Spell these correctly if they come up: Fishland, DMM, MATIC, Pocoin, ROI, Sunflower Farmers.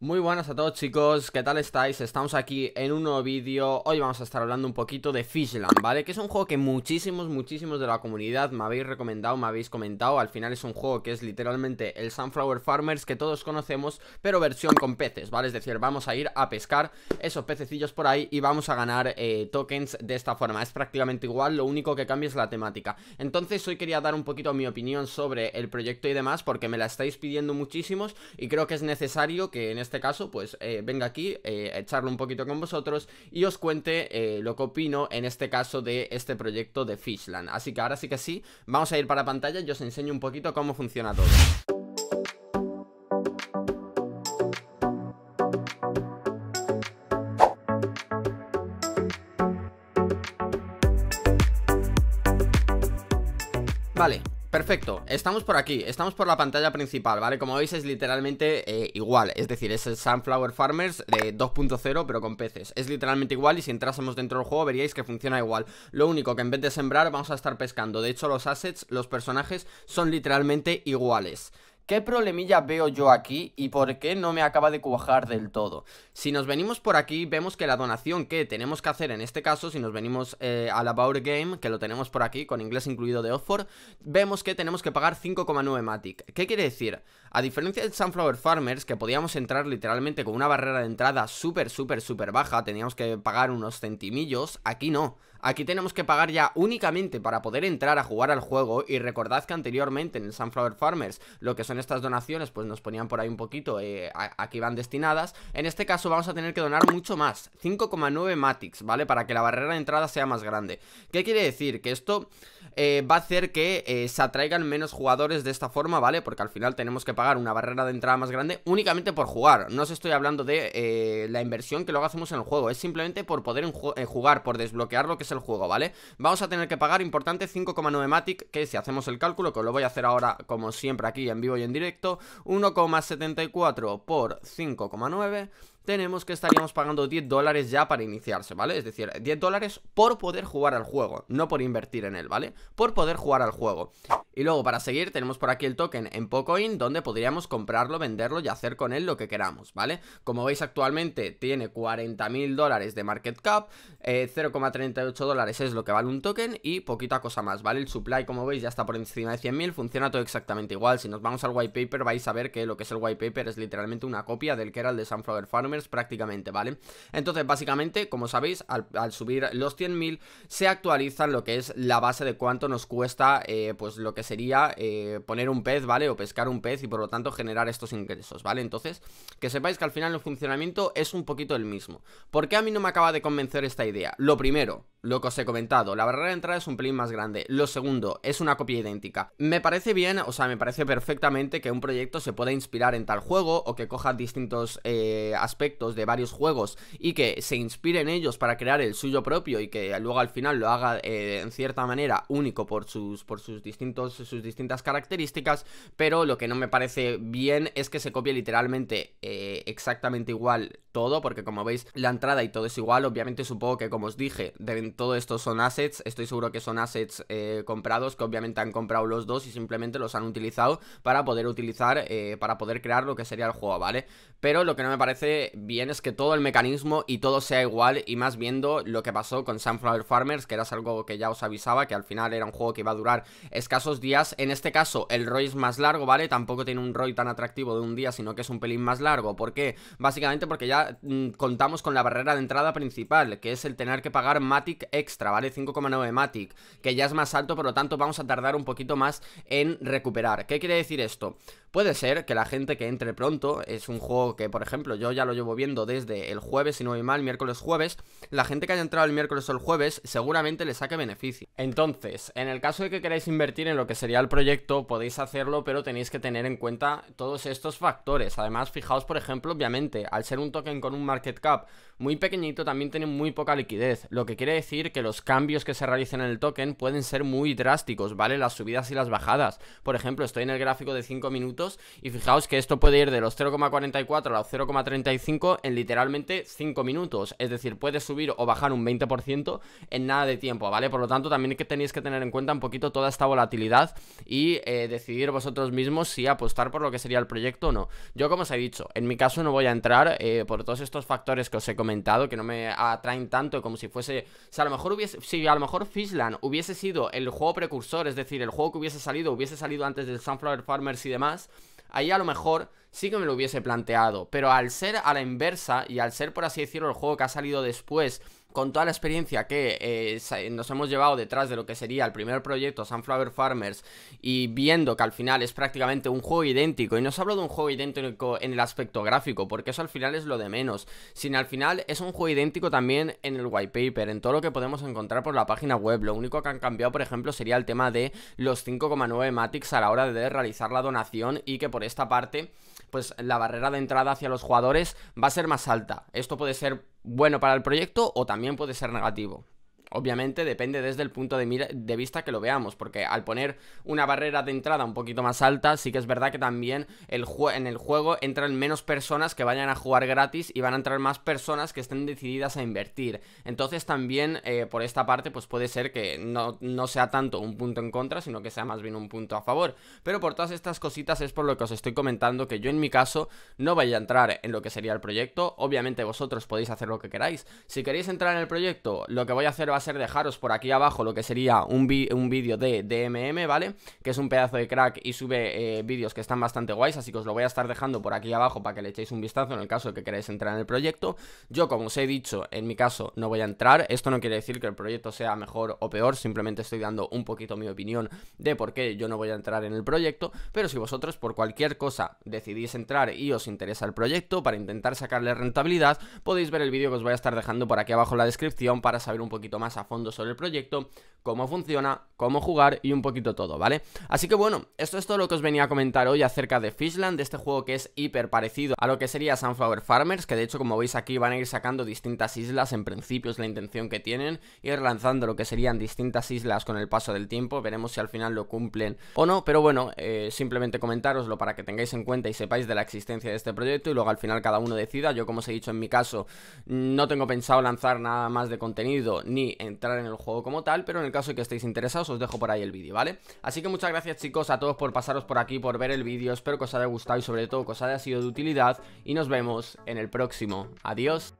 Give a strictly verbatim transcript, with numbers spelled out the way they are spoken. Muy buenas a todos, chicos, ¿qué tal estáis? Estamos aquí en un nuevo vídeo. Hoy vamos a estar hablando un poquito de Fishland, ¿vale? Que es un juego que muchísimos, muchísimos de la comunidad me habéis recomendado, me habéis comentado. Al final es un juego que es literalmente el Sunflower Farmers que todos conocemos, pero versión con peces, ¿vale? Es decir, vamos a ir a pescar esos pececillos por ahí y vamos a ganar eh, tokens de esta forma. Es prácticamente igual, lo único que cambia es la temática. Entonces hoy quería dar un poquito mi opinión sobre el proyecto y demás, porque me la estáis pidiendo muchísimos y creo que es necesario que en este este caso, pues eh, venga aquí eh, a echarlo un poquito con vosotros y os cuente eh, lo que opino en este caso de este proyecto de Fishland. Así que ahora sí que sí, vamos a ir para pantalla y os enseño un poquito cómo funciona todo. Vale. Perfecto, estamos por aquí, estamos por la pantalla principal, ¿vale? Como veis es literalmente eh, igual, es decir, es el Sunflower Farmers de dos punto cero pero con peces. Es literalmente igual y si entrásemos dentro del juego veríais que funciona igual. Lo único que en vez de sembrar vamos a estar pescando. De hecho los assets, los personajes son literalmente iguales. ¿Qué problemilla veo yo aquí y por qué no me acaba de cuajar del todo? Si nos venimos por aquí, vemos que la donación que tenemos que hacer en este caso, si nos venimos eh, al About Game, que lo tenemos por aquí, con inglés incluido de Oxford, vemos que tenemos que pagar cinco coma nueve MATIC. ¿Qué quiere decir? A diferencia del Sunflower Farmers, que podíamos entrar literalmente con una barrera de entrada súper, súper, súper baja, teníamos que pagar unos centimillos, aquí no. Aquí tenemos que pagar ya únicamente para poder entrar a jugar al juego. Y recordad que anteriormente en el Sunflower Farmers lo que son estas donaciones pues nos ponían por ahí un poquito eh, aquí van destinadas. En este caso vamos a tener que donar mucho más, cinco coma nueve MATICs, ¿vale? Para que la barrera de entrada sea más grande. ¿Qué quiere decir? Que esto eh, va a hacer que eh, se atraigan menos jugadores de esta forma, ¿vale? Porque al final tenemos que pagar una barrera de entrada más grande únicamente por jugar. No os estoy hablando de eh, la inversión que luego hacemos en el juego, es simplemente por poder eh, jugar, por desbloquear lo que el juego, ¿vale? Vamos a tener que pagar, importante, cinco coma nueve MATIC, que si hacemos el cálculo, que lo voy a hacer ahora como siempre aquí en vivo y en directo, uno coma setenta y cuatro por cinco coma nueve, tenemos que estaríamos pagando diez dólares ya para iniciarse, ¿vale? Es decir, diez dólares por poder jugar al juego, no por invertir en él, ¿vale? Por poder jugar al juego. Y luego para seguir tenemos por aquí el token en Pocoin, donde podríamos comprarlo, venderlo y hacer con él lo que queramos, ¿vale? Como veis actualmente tiene cuarenta mil dólares de market cap, eh, cero coma treinta y ocho dólares es lo que vale un token y poquita cosa más, ¿vale? El supply, como veis, ya está por encima de cien mil, funciona todo exactamente igual. Si nos vamos al white paper vais a ver que lo que es el white paper es literalmente una copia del que era el de Sunflower Farmers prácticamente, ¿vale? Entonces básicamente, como sabéis, al, al subir los cien mil se actualizan lo que es la base de cuánto nos cuesta eh, pues lo que sería eh, poner un pez, ¿vale? O pescar un pez y por lo tanto generar estos ingresos, ¿vale? Entonces, que sepáis que al final el funcionamiento es un poquito el mismo. ¿Por qué a mí no me acaba de convencer esta idea? Lo primero, lo que os he comentado, la barrera de entrada es un pelín más grande. Lo segundo, es una copia idéntica. Me parece bien, o sea, me parece perfectamente que un proyecto se pueda inspirar en tal juego o que coja distintos eh, aspectos de varios juegos y que se inspire en ellos para crear el suyo propio y que luego al final lo haga eh, en cierta manera único por sus, por sus distintos, sus distintas características. Pero lo que no me parece bien es que se copie literalmente eh, exactamente igual todo, porque como veis la entrada y todo es igual. Obviamente supongo que, como os dije, deben todo esto son assets, estoy seguro que son assets eh, comprados, que obviamente han comprado los dos y simplemente los han utilizado para poder utilizar, eh, para poder crear lo que sería el juego, ¿vale? Pero lo que no me parece bien es que todo el mecanismo y todo sea igual, y más viendo lo que pasó con Sunflower Farmers, que era algo que ya os avisaba, que al final era un juego que iba a durar escasos días. En este caso el R O I es más largo, ¿vale? Tampoco tiene un R O I tan atractivo de un día, sino que es un pelín más largo. ¿Por qué? Básicamente porque ya mm, contamos con la barrera de entrada principal, que es el tener que pagar MATIC extra, ¿vale? cinco coma nueve MATIC, que ya es más alto, por lo tanto vamos a tardar un poquito más en recuperar. ¿Qué quiere decir esto? Puede ser que la gente que entre pronto, es un juego que, por ejemplo, yo ya lo llevo viendo desde el jueves, si no voy mal, miércoles-jueves, la gente que haya entrado el miércoles o el jueves seguramente le saque beneficio. Entonces, en el caso de que queráis invertir en lo que sería el proyecto, podéis hacerlo, pero tenéis que tener en cuenta todos estos factores. Además, fijaos, por ejemplo, obviamente, al ser un token con un market cap muy pequeñito, también tiene muy poca liquidez, lo que quiere decir que los cambios que se realicen en el token pueden ser muy drásticos, ¿vale? Las subidas y las bajadas. Por ejemplo, estoy en el gráfico de cinco minutos puntos. Y fijaos que esto puede ir de los cero coma cuarenta y cuatro a los cero coma treinta y cinco en literalmente cinco minutos. Es decir, puede subir o bajar un veinte por ciento en nada de tiempo, ¿vale? Por lo tanto, también que tenéis que tener en cuenta un poquito toda esta volatilidad y eh, decidir vosotros mismos si apostar por lo que sería el proyecto o no. Yo, como os he dicho, en mi caso no voy a entrar eh, por todos estos factores que os he comentado, que no me atraen tanto como si fuese... Si a lo mejor hubiese... Si a lo mejor Fishland hubiese sido el juego precursor, es decir, el juego que hubiese salido, hubiese salido antes del Sunflower Farmers y demás, ahí a lo mejor sí que me lo hubiese planteado. Pero al ser a la inversa y al ser, por así decirlo, el juego que ha salido después, con toda la experiencia que eh, nos hemos llevado detrás de lo que sería el primer proyecto Sunflower Farmers, y viendo que al final es prácticamente un juego idéntico, y no os hablo de un juego idéntico en el aspecto gráfico, porque eso al final es lo de menos, sino al final es un juego idéntico también en el white paper, en todo lo que podemos encontrar por la página web. Lo único que han cambiado, por ejemplo, sería el tema de los cinco coma nueve matics a la hora de realizar la donación, y que por esta parte pues la barrera de entrada hacia los jugadores va a ser más alta. Esto puede ser bueno para el proyecto o también puede ser negativo. Obviamente depende desde el punto de, mira, de vista que lo veamos, porque al poner una barrera de entrada un poquito más alta, sí que es verdad que también el en el juego entran menos personas que vayan a jugar gratis, y van a entrar más personas que estén decididas a invertir. Entonces también eh, por esta parte pues puede ser que no, no sea tanto un punto en contra, sino que sea más bien un punto a favor. Pero por todas estas cositas es por lo que os estoy comentando que yo en mi caso no vaya a entrar en lo que sería el proyecto. Obviamente vosotros podéis hacer lo que queráis. Si queréis entrar en el proyecto, lo que voy a hacer va a ser dejaros por aquí abajo lo que sería un vídeo de D M M, ¿vale? Que es un pedazo de crack y sube eh, vídeos que están bastante guays, así que os lo voy a estar dejando por aquí abajo para que le echéis un vistazo en el caso de que queráis entrar en el proyecto. Yo, como os he dicho, en mi caso no voy a entrar. Esto no quiere decir que el proyecto sea mejor o peor, simplemente estoy dando un poquito mi opinión de por qué yo no voy a entrar en el proyecto. Pero si vosotros por cualquier cosa decidís entrar y os interesa el proyecto para intentar sacarle rentabilidad, podéis ver el vídeo que os voy a estar dejando por aquí abajo en la descripción para saber un poquito más a fondo sobre el proyecto, cómo funciona, cómo jugar y un poquito todo, ¿vale? Así que bueno, esto es todo lo que os venía a comentar hoy acerca de Fishland, de este juego que es hiper parecido a lo que sería Sunflower Farmers, que de hecho, como veis aquí, van a ir sacando distintas islas. En principio es la intención que tienen, ir lanzando lo que serían distintas islas con el paso del tiempo. Veremos si al final lo cumplen o no, pero bueno, eh, simplemente comentároslo para que tengáis en cuenta y sepáis de la existencia de este proyecto, y luego al final cada uno decida. Yo, como os he dicho, en mi caso no tengo pensado lanzar nada más de contenido ni entrar en el juego como tal, pero en el caso de que estéis interesados os dejo por ahí el vídeo, ¿vale? Así que muchas gracias, chicos, a todos por pasaros por aquí, por ver el vídeo. Espero que os haya gustado y sobre todo que os haya sido de utilidad, y nos vemos en el próximo. Adiós.